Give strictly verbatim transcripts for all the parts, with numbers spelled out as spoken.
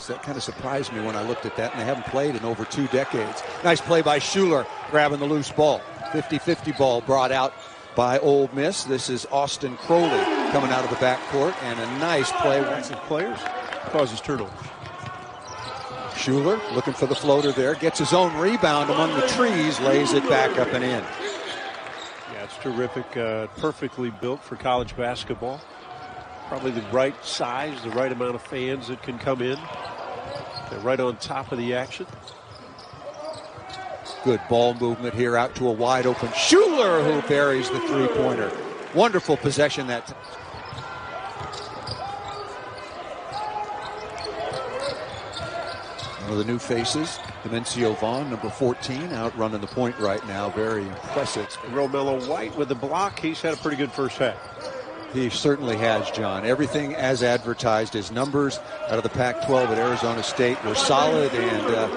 Cowboys. That kind of surprised me when I looked at that, and they haven't played in over two decades. Nice play by Shuler, grabbing the loose ball. fifty-fifty ball brought out by Ole Miss. This is Austin Crowley coming out of the backcourt, and a nice play. Nice players causes turtles. Shuler looking for the floater there, gets his own rebound among the trees, lays it back up and in. Yeah, it's terrific. Uh, perfectly built for college basketball. Probably the right size, the right amount of fans that can come in. They're right on top of the action. Good ball movement here out to a wide open Shuler, who buries the three-pointer. Wonderful possession that time. One of the new faces, Demencio Vaughn, number fourteen, out running the point right now. Very impressive. Romello White with the block. He's had a pretty good first half. He certainly has, John. Everything as advertised. His numbers out of the Pac twelve at Arizona State were solid, and uh,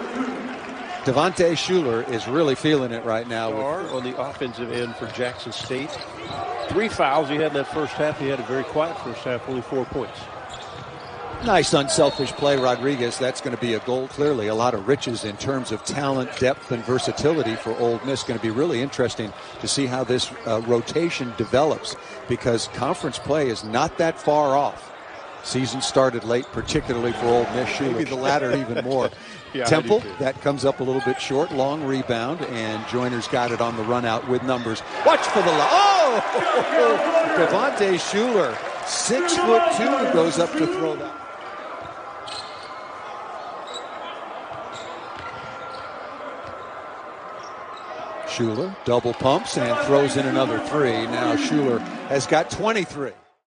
Devontae Shuler is really feeling it right now. With on the offensive end for Jackson State. Three fouls he had in that first half. He had a very quiet first half, only four points. Nice unselfish play, Rodriguez. That's going to be a goal, clearly. A lot of riches in terms of talent, depth, and versatility for Ole Miss. Going to be really interesting to see how this uh, rotation develops, because conference play is not that far off. Season started late, particularly for Ole Miss. Shuler. Maybe the latter even more. Yeah, Temple, that comes up a little bit short. Long rebound, and Joyner's got it on the run out with numbers. Watch for the... Oh! Devontae Shuler, six foot two, goes up to throw that. Shuler double pumps and throws in another three. Now Shuler has got twenty-three.